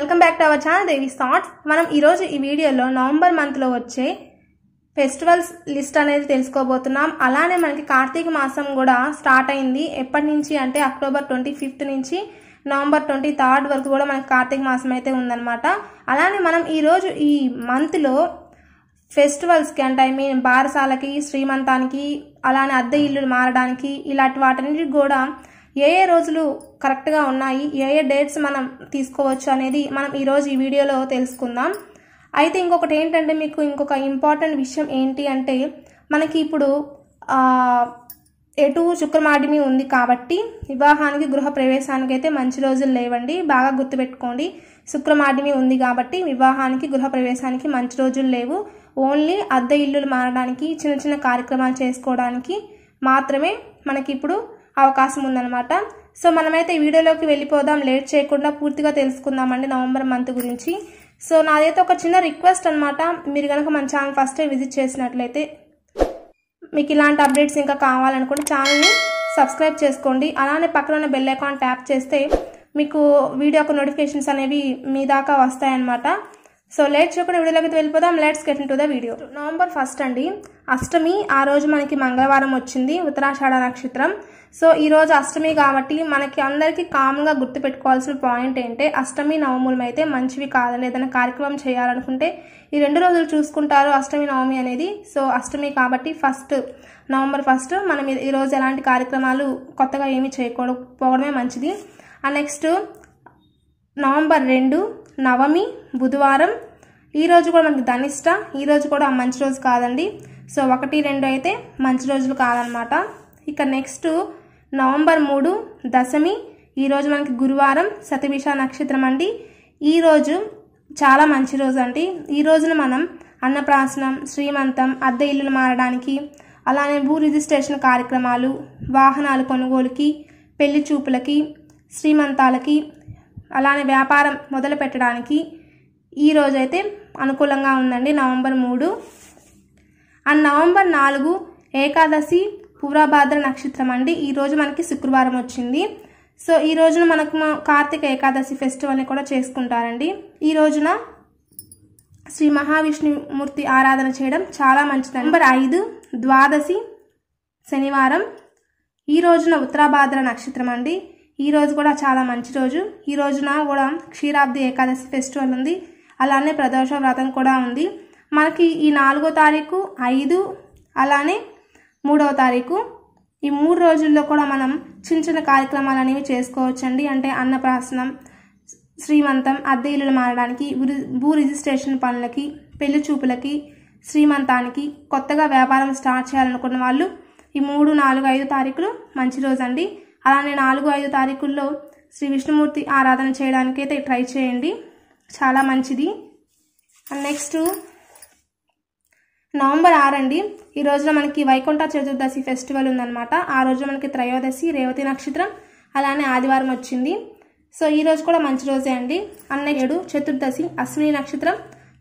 Welcome back to our channel Devi shorts. మనం ఈ రోజు ఈ వీడియోలో నవంబర్ మంత్ లో వచ్చే ఫెస్టివల్స్ లిస్ట్ అనేది తెలుసుకోబోతున్నాం। అలానే మనకి కార్తీక మాసం కూడా స్టార్ట్ అయ్యింది। ఎప్పటి నుంచి అంటే అక్టోబర్ 25 నుంచి నవంబర్ 23 వరకు కూడా మనకి కార్తీక మాసం అయితే ఉందన్నమాట। అలానే మనం ఈ రోజు ఈ మంత్ లో ఫెస్టివల్స్ కి అంటే ఐ మీన్ బారసాలకి, శ్రీమంతానికి, అలానే అద్దె ఇల్లు మారడానికి, ఇలాంటి వాటన్నిటి కూడా ఏ రోజులు కరెక్ట్ గా ఉన్నాయి, ఏ డేట్స్ మనం తీసుకోవచ్చు అనేది మనం ఈ రోజు ఈ వీడియోలో తెలుసుకుందాం। అయితే ఇంకొకటి ఏంటంటే మీకు ఇంకొక ఇంపార్టెంట్ విషయం ఏంటి అంటే మనకి ఇప్పుడు ఎటు శుక్రమాడిమి ఉంది కాబట్టి వివాహానికి, గృహ ప్రవేశానికి అయితే మంచి రోజులు లేవండి। బాగా గుర్తుపెట్టుకోండి, శుక్రమాడిమి ఉంది కాబట్టి వివాహానికి, గృహ ప్రవేశానికి మంచి రోజులు లేవు। ఓన్లీ అద్దె ఇల్లులు మారడానికి, చిన్న చిన్న కార్యక్రమాలు చేసుకోవడానికి మాత్రమే మనకి ఇప్పుడు అవకాశం ఉందన్నమాట। సో మనమైతే ఈ వీడియోలోకి వెళ్ళిపోదాం, లేట్ చేయకుండా పూర్తిగా తెలుసుకుందామండి నవంబర్ మంత్ గురించి। సో నాదైతే ఒక చిన్న రిక్వెస్ట్ అనమాట, మీరు కనుక మన ఛానల్ ఫస్ట్ టైం విజిట్ చేసినట్లయితే మీకు ఇలాంటి అప్డేట్స్ ఇంకా కావాలనుకుంటే ఛానల్ని సబ్స్క్రైబ్ చేసుకోండి। అలానే పక్కన ఉన్న బెల్ ఐకాన్ ట్యాప్ చేస్తే మీకు వీడియో యొక్క నోటిఫికేషన్స్ అనేవి మీ దాకా వస్తాయన్నమాట। సో లేట్ చేయకుండా వీడియోలోకి వెళ్ళిపోదాం, let's get into the video. November first అండి అష్టమి, ఆ రోజు మనకి మంగళవారం వచ్చింది, ఉత్తరాషాఢ నక్షత్రం। సో ఈ రోజు అష్టమి కాబట్టి మనకి అందరికీ కామ్గా గుర్తుపెట్టుకోవాల్సిన పాయింట్ ఏంటంటే అష్టమి నవములు అయితే మంచివి కాదండి। ఏదైనా కార్యక్రమం చేయాలనుకుంటే ఈ రెండు రోజులు చూసుకుంటారు అష్టమి నవమి అనేది। సో అష్టమి కాబట్టి ఫస్ట్ నవంబర్ 1 మనం ఈ రోజు ఎలాంటి కార్యక్రమాలు కొత్తగా ఏమీ చేయకపోవడమే మంచిది। నెక్స్ట్ నవంబర్ 2 నవమి, బుధవారం, ఈ రోజు కూడా మనకి ధనిష్ట, ఈ రోజు కూడా మంచి రోజు కాదండి। సో 1, 2 అయితే మంచి రోజులు కాదనమాట। ఇక నెక్స్ట్ నవంబర్ 3 దశమి, ఈ రోజు మనకి గురువారం, శతభిష నక్షత్రం అండి, ఈ రోజు చాలా మంచి రోజు అండి। ఈ రోజున మనం అన్నప్రాసనం, శ్రీమంతం, అద్దె ఇల్లులు మారడానికి, అలానే భూ రిజిస్ట్రేషన్ కార్యక్రమాలు, వాహనాలు కొనుగోలుకి, పెళ్లి చూపులకి, శ్రీమంతాలకి, అలానే వ్యాపారం మొదలు పెట్టడానికి ఈ రోజైతే అనుకూలంగా ఉందండి నవంబర్ 3। అండ్ నవంబర్ 4 ఏకాదశి, పూర్వభాద్ర నక్షత్రం అండి, ఈరోజు మనకి శుక్రవారం వచ్చింది। సో ఈ రోజున మనకు కార్తీక ఏకాదశి ఫెస్టివల్ని కూడా చేసుకుంటారండి। ఈ రోజున శ్రీ మహావిష్ణుమూర్తి ఆరాధన చేయడం చాలా మంచిది। నవంబర్ 5 ద్వాదశి, శనివారం, ఈ రోజున ఉత్తరాభాద్ర నక్షత్రం అండి, ఈ రోజు కూడా చాలా మంచి రోజు। ఈ రోజున కూడా క్షీరాబ్ది ఏకాదశి ఫెస్టివల్ ఉంది, అలానే ప్రదోష వ్రతం కూడా ఉంది మనకి। ఈ 4వ తారీఖు, 5 అలానే 3వ తారీఖు, ఈ 3 రోజుల్లో కూడా మనం చిన్న చిన్న కార్యక్రమాలు అనేవి చేసుకోవచ్చండి। అంటే అన్నప్రాసనం, శ్రీమంతం, అద్దె ఇల్లులు మారడానికి, భూ రిజిస్ట్రేషన్ పనులకి, పెళ్లి చూపులకి, శ్రీమంతానికి, కొత్తగా వ్యాపారం స్టార్ట్ చేయాలనుకున్న వాళ్ళు ఈ 3, 4, 5 తారీఖులు మంచి రోజు అండి। అలానే 4, 5 తారీఖుల్లో శ్రీ విష్ణుమూర్తి ఆరాధన చేయడానికైతే ట్రై చేయండి, చాలా మంచిది। నెక్స్ట్ నవంబర్ 6 అండి, ఈ రోజున మనకి వైకుంఠ చతుర్దశి ఫెస్టివల్ ఉందన్నమాట। ఆ రోజు మనకి త్రయోదశి, రేవతి నక్షత్రం, అలానే ఆదివారం వచ్చింది। సో ఈ రోజు కూడా మంచి రోజే అండి। అన్నయ్యడు చతుర్దశి, అశ్విని నక్షత్రం,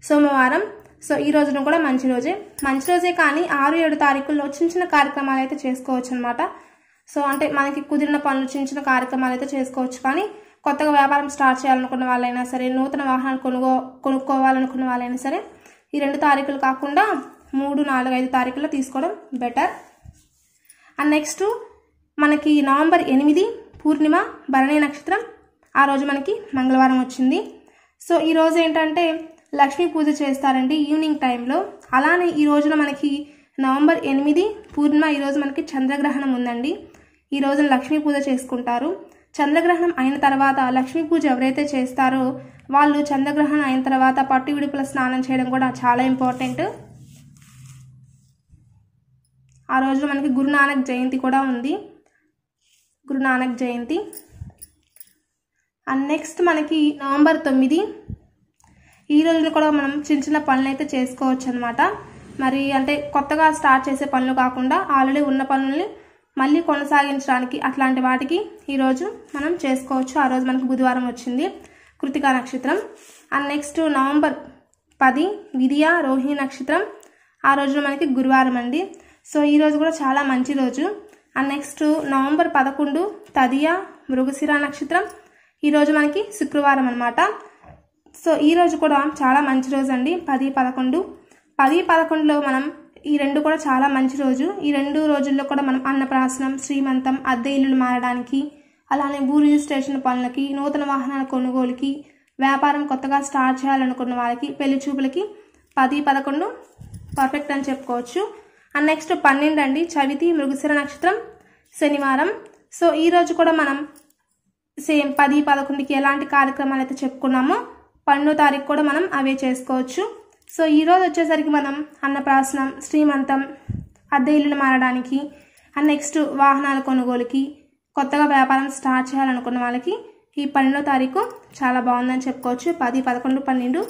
సోమవారం, సో ఈ రోజున కూడా మంచి రోజే కానీ 6, 7 తారీఖుల్లో చిన్న చిన్న కార్యక్రమాలు అయితే చేసుకోవచ్చు అనమాట। సో అంటే మనకి కుదిరిన పనులు, చిన్న చిన్న కార్యక్రమాలు అయితే చేసుకోవచ్చు కానీ కొత్తగా వ్యాపారం స్టార్ట్ చేయాలనుకున్న వాళ్ళైనా సరే, నూతన వాహనాలు కొనుక్కోవాలనుకున్న వాళ్ళైనా సరే ఈ 2 తారీఖులు కాకుండా 3, 4, 5 తారీఖుల్లో తీసుకోవడం బెటర్। అండ్ నెక్స్ట్ మనకి నవంబర్ 8 పూర్ణిమ, భరణి నక్షత్రం, ఆ రోజు మనకి మంగళవారం వచ్చింది। సో ఈ రోజు ఏంటంటే లక్ష్మీ పూజ చేస్తారండి ఈవినింగ్ టైంలో। అలానే ఈ రోజున మనకి నవంబర్ 8 పూర్ణిమ, ఈ రోజు మనకి చంద్రగ్రహణం ఉందండి, ఈ రోజున లక్ష్మీ పూజ చేసుకుంటారు। చంద్రగ్రహణం అయిన తర్వాత లక్ష్మీ పూజ ఎవరైతే చేస్తారో వాళ్ళు చంద్రగ్రహణం అయిన తర్వాత పట్టు విడుపుల స్నానం చేయడం కూడా చాలా ఇంపార్టెంట్। ఆ రోజు మనకి గురునానక్ జయంతి కూడా ఉంది, గురునానక్ జయంతి। అండ్ నెక్స్ట్ మనకి నవంబర్ 9, ఈ రోజున కూడా మనం చిన్న చిన్న పనులు అయితే చేసుకోవచ్చు అనమాట। మరి అంటే కొత్తగా స్టార్ట్ చేసే పనులు కాకుండా ఆల్రెడీ ఉన్న పనుల్ని మళ్ళీ కొనసాగించడానికి అట్లాంటి వాటికి ఈరోజు మనం చేసుకోవచ్చు। ఆ రోజు మనకు బుధవారం వచ్చింది, కృతికా నక్షత్రం। అండ్ నెక్స్ట్ నవంబర్ 10 విదియ, రోహిణి నక్షత్రం, ఆ రోజు మనకి గురువారం అండి। సో ఈ రోజు కూడా చాలా మంచి రోజు। అండ్ నెక్స్ట్ నవంబర్ 11 తదియ, మృగశిర నక్షత్రం, ఈ రోజు మనకి శుక్రవారం అనమాట। సో ఈ రోజు కూడా చాలా మంచి రోజు అండి 10 11 10 11 లో మనం ఈ రెండు కూడా చాలా మంచి రోజు ఈ రెండు రోజుల్లో కూడా మనం అన్నప్రాసనం శ్రీమంతం అద్దె ఇల్లు మారడానికి అలానే బూరి స్టేషన్ పనులకి నూతన వాహనాల కొనుగోలుకి వ్యాపారం కొత్తగా స్టార్ట్ చేయాలనుకున్న వాళ్ళకి పెళ్లి చూపులకి 10 11 పర్ఫెక్ట్ అని చెప్పుకోవచ్చు అండ్ నెక్స్ట్ 12 అండి చవితి మృగశిర నక్షత్రం శనివారం సో ఈ రోజు కూడా మనం సేమ్ 10 11 కి ఎలాంటి కార్యక్రమాలు అయితే చెప్పుకున్నామో 12వ తారీఖు కూడా మనం అవే చేసుకోవచ్చు సో ఈ రోజు వచ్చేసరికి మనం అన్నప్రాసనం శ్రీమంతం అద్దె ఇల్లు మారడానికి అండ్ నెక్స్ట్ వాహనాల కొనుగోలుకి కొత్తగా వ్యాపారం స్టార్ట్ చేయాలనుకున్న వాళ్ళకి ఈ 12వ తారీఖు చాలా బాగుందని చెప్పుకోవచ్చు 10 11 12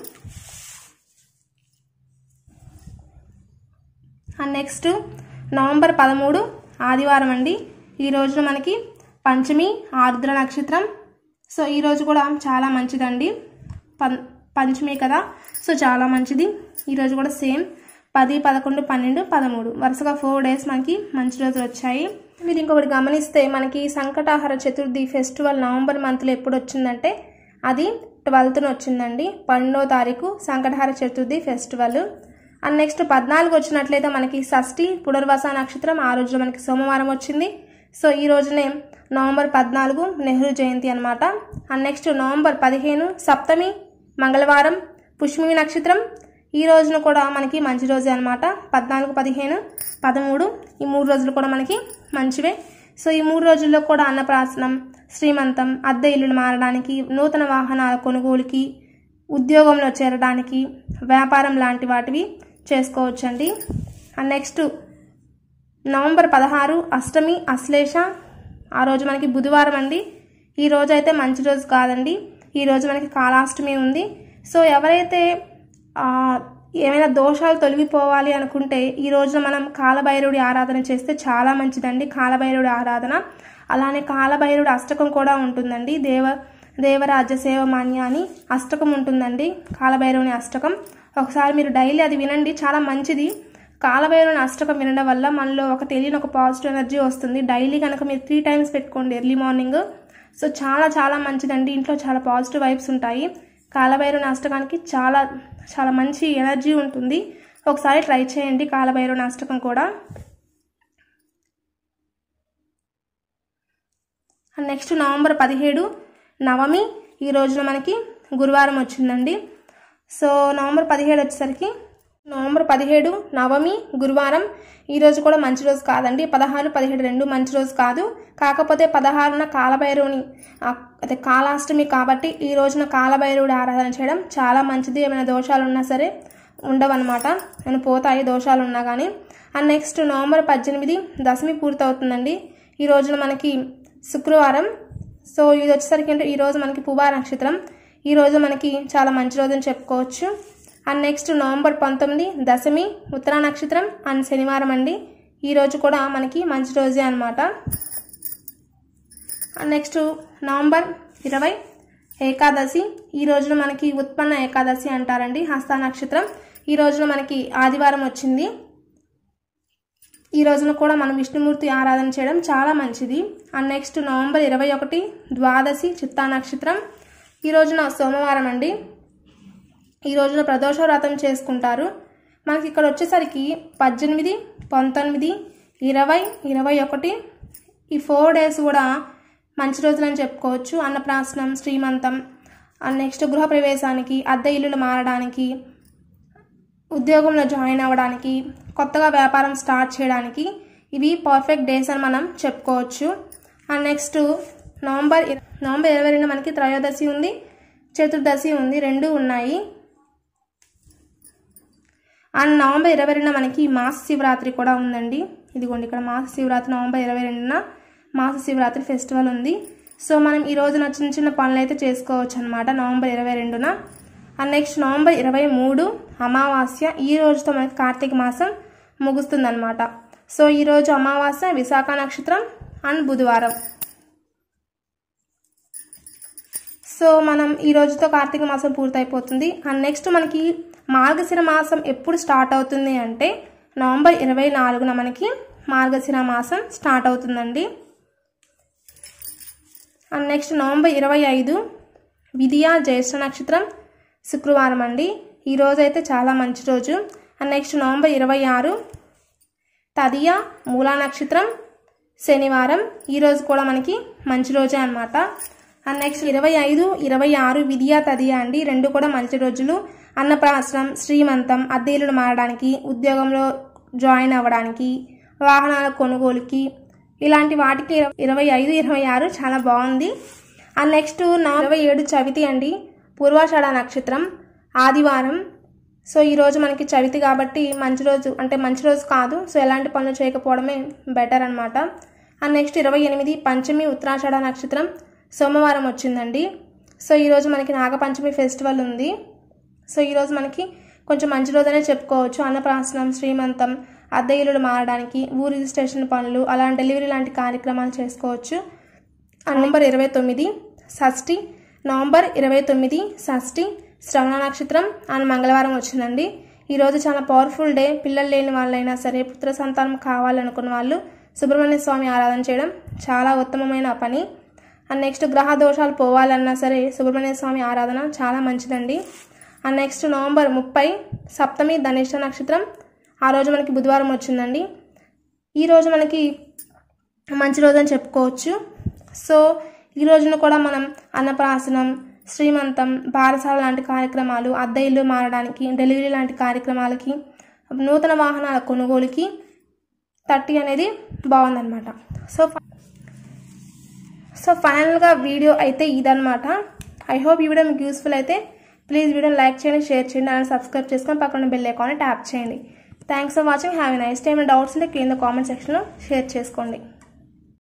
అండ్ నెక్స్ట్ నవంబర్ 13 ఆదివారం అండి ఈ రోజు మనకి పంచమి ఆర్ద్ర నక్షత్రం సో ఈ రోజు కూడా చాలా మంచిదండి పంచమి కదా సో చాలా మంచిది ఈ రోజు కూడా సేమ్ 10 11 12 13 వరుసగా 4 డేస్ మనకి మంచి రోజులు వచ్చాయి మీరు ఇంకొకటి గమనిస్తే మనకి సంకటాహార చతుర్థి ఫెస్టివల్ నవంబర్ మంత్లో ఎప్పుడు వచ్చిందంటే అది 12th వచ్చిందండి 12వ తారీఖు Sankatahara Chaturthi festival and next 14 వచ్చినట్లయితే మనకి షష్ఠి పునర్వాస నక్షత్రం ఆ రోజు మనకి సోమవారం వచ్చింది సో ఈ రోజునే నవంబర్ 14 నెహ్రూ జయంతి అన్నమాట అండ్ నెక్స్ట్ నవంబర్ 15 సప్తమి మంగళవారం పుష్యమి నక్షత్రం ఈ రోజున కూడా మనకి మంచి రోజే అన్నమాట 14 15 13 ఈ 3 రోజులు కూడా మనకి మంచివే సో ఈ 3 రోజుల్లో కూడా అన్నప్రాసనం శ్రీమంతం అద్దె ఇల్లు మారడానికి నూతన వాహనాల కొనుగోలుకి ఉద్యోగంలో చేరడానికి వ్యాపారం లాంటి వాటివి చేసుకోవచ్చండి అండ్ నెక్స్ట్ నవంబర్ 16 అష్టమి అశ్లేష ఆ రోజు మనకి బుధవారం అండి ఈ రోజు అయితే మంచి రోజు కాదండి ఈ రోజు మనకి కాలాష్టమి ఉంది సో ఎవరైతే ఏమైనా దోషాలు తొలగిపోవాలి అనుకుంటే ఈ రోజు మనం కాలభైరవుడి ఆరాధన చేస్తే చాలా మంచిదండి కాలభైరవుడి ఆరాధన అలానే కాలభైరవుడి అష్టకం కూడా ఉంటుందండి దేవరాజ్య సేవమాన్య అని అష్టకం ఉంటుందండి కాలభైరవుని అష్టకం ఒకసారి మీరు డైలీ అది వినండి చాలా మంచిది కాలభైరవుని అష్టకం వినడం వల్ల మనలో ఒక తెలియని ఒక పాజిటివ్ ఎనర్జీ వస్తుంది డైలీ కనుక మీరు 3 టైమ్స్ పెట్టుకోండి ఎర్లీ మార్నింగ్ సో చాలా చాలా మంచిదండి ఇంట్లో చాలా పాజిటివ్ వైబ్స్ ఉంటాయి కాలభైరవుని అష్టకానికి చాలా చాలా మంచి ఎనర్జీ ఉంటుంది ఒకసారి ట్రై చేయండి కాలభైరవుని అష్టకం కూడా నెక్స్ట్ నవంబర్ 17 నవమి ఈ రోజున మనకి గురువారం వచ్చిందండి సో నవంబర్ 17 వచ్చేసరికి నవంబర్ 17 నవమి గురువారం ఈ రోజు కూడా మంచి రోజు కాదండి 16 17 రెండు మంచి రోజు కాదు కాకపోతే 16న కాలభైరవుని అదే కాలాష్టమి కాబట్టి ఈ రోజున కాలభైరవుడి ఆరాధన చేయడం చాలా మంచిది ఏమైనా దోషాలు ఉన్నా సరే ఉండవన్నమాట నేను పోతాయి దోషాలు ఉన్నా కానీ అండ్ నెక్స్ట్ నవంబర్ 18 దశమి పూర్తవుతుందండి ఈ రోజున మనకి శుక్రవారం సో ఇది వచ్చేసరికి అంటే ఈరోజు మనకి పువ్వా నక్షత్రం ఈరోజు మనకి చాలా మంచి రోజు అని చెప్పుకోవచ్చు అండ్ నెక్స్ట్ నవంబర్ 19 దశమి ఉత్తరా నక్షత్రం అండ్ శనివారం అండి ఈరోజు కూడా మనకి మంచి రోజే అనమాట అండ్ నెక్స్ట్ నవంబర్ 20 ఏకాదశి ఈ రోజున మనకి ఉత్పన్న ఏకాదశి అంటారండి హస్త నక్షత్రం ఈ రోజున మనకి ఆదివారం వచ్చింది ఈ రోజున కూడా మనం విష్ణుమూర్తి ఆరాధన చేయడం చాలా మంచిది అండ్ నెక్స్ట్ నవంబర్ 21 ద్వాదశి చిత్తా నక్షత్రం ఈ రోజున సోమవారం అండి ఈ రోజున ప్రదోష వ్రతం చేసుకుంటారు మనకి ఇక్కడ వచ్చేసరికి 18 19 20 21 ఈ 4 డేస్ కూడా మంచి రోజులని చెప్పుకోవచ్చు అన్నప్రాసనం శ్రీమంతం అండ్ నెక్స్ట్ గృహప్రవేశానికి అద్దె ఇల్లులు మారడానికి ఉద్యోగంలో జాయిన్ అవ్వడానికి కొత్తగా వ్యాపారం స్టార్ట్ చేయడానికి ఇవి పర్ఫెక్ట్ డేస్ అని మనం చెప్పుకోవచ్చు అండ్ నెక్స్ట్ నవంబర్ 22 మనకి త్రయోదశి ఉంది చతుర్దశి ఉంది రెండు ఉన్నాయి అండ్ నవంబర్ 22 మనకి మాస శివరాత్రి కూడా ఉందండి ఇదిగోండి ఇక్కడ మాస శివరాత్రి నవంబర్ 22 మాస శివరాత్రి ఫెస్టివల్ ఉంది సో మనం ఈ రోజున చిన్న చిన్న పనులు అయితే చేసుకోవచ్చు అనమాట నవంబర్ 22 అండ్ నెక్స్ట్ నవంబర్ 23 అమావాస్య ఈ రోజుతో మనకి కార్తీక మాసం ముగుస్తుందన్నమాట సో ఈరోజు అమావాస్య విశాఖ నక్షత్రం అండ్ బుధవారం సో మనం ఈ రోజుతో కార్తీక మాసం పూర్తయిపోతుంది అండ్ నెక్స్ట్ మనకి మార్గశిర మాసం ఎప్పుడు స్టార్ట్ అవుతుంది అంటే నవంబర్ 24 మనకి మార్గశిర మాసం స్టార్ట్ అవుతుందండి అండ్ నెక్స్ట్ నవంబర్ 25 విదియా జ్యేష్ఠ నక్షత్రం శుక్రవారం అండి। ఈ రోజు అయితే చాలా మంచి రోజు। నెక్స్ట్ నవంబర్ 26 తదియ మూల నక్షత్రం శనివారం। ఈ రోజు కూడా మనకి మంచి రోజే అన్నమాట। నెక్స్ట్ 25 26 విద్యా తదియ అండి, రెండు కూడా మంచి రోజులు। అన్నప్రాసనం, శ్రీమంతం, అద్దెలు మారడానికి, ఉద్యోగంలో జాయిన్ అవ్వడానికి, వాహనాల కొనుగోలుకి, ఇలాంటి వాటికి 25 26 చాలా బాగుంది। అండ్ నెక్స్ట్ 27 చవితి అండి, పూర్వాషాఢ నక్షత్రం ఆదివారం। సో ఈ రోజు మనకి చవితి కాబట్టి మంచి రోజు, అంటే మంచి రోజు కాదు, సో ఎలాంటి పనులు చేయకపోవడమే బెటర్ అన్నమాట। అండ్ నెక్స్ట్ 28 పంచమి ఉత్తరాషాఢ నక్షత్రం సోమవారం వచ్చిందండి। సో ఈ రోజు మనకి నాగపంచమి ఫెస్టివల్ ఉంది। సో ఈ రోజు మనకి కొంచెం మంచి రోజనే చెప్పుకోవచ్చు। అన్నప్రాసనం, శ్రీమంతం, అద్దె ఇల్లులు మారడానికి, ఊరి రిజిస్ట్రేషన్ పనులు, అలా డెలివరీ లాంటి కార్యక్రమాలు చేసుకోవచ్చు। నవంబర్ 29 షష్ఠి, శ్రవణ నక్షత్రం అని మంగళవారం వచ్చిందండి। ఈరోజు చాలా పవర్ఫుల్ డే। పిల్లలు లేని వాళ్ళైనా సరే, పుత్ర సంతానం కావాలనుకున్న వాళ్ళు సుబ్రహ్మణ్య స్వామి ఆరాధన చేయడం చాలా ఉత్తమమైన పని। అండ్ నెక్స్ట్ గ్రహ దోషాలు పోవాలన్నా సరే సుబ్రహ్మణ్య స్వామి ఆరాధన చాలా మంచిదండి। అండ్ నెక్స్ట్ నవంబర్ 30 సప్తమి ధనిష్ట నక్షత్రం, ఆ రోజు మనకి బుధవారం వచ్చిందండి। ఈరోజు మనకి మంచి రోజు అని చెప్పుకోవచ్చు। సో ఈ రోజున కూడా మనం అన్నప్రాసనం, శ్రీమంతం, బారసాల లాంటి కార్యక్రమాలు, అద్దె ఇల్లు మారడానికి, డెలివరీ లాంటి కార్యక్రమాలకి, నూతన వాహనాల కొనుగోలుకి 30 అనేది బాగుందన్నమాట। సో ఫైనల్గా వీడియో అయితే ఇదన్నమాట। ఐ హోప్ ఈ వీడియో మీకు యూస్ఫుల్ అయితే ప్లీజ్ వీడియోని లైక్ చేయండి, షేర్ చేయండి అండ్ సబ్స్క్రైబ్ చేసుకొని పక్కన బెల్ ఐకాన్ని ట్యాప్ చేయండి। Thanks for watching, have a nice day and doubts ఉంటే కింద కామెంట్ సెక్షన్లో షేర్ చేసుకోండి।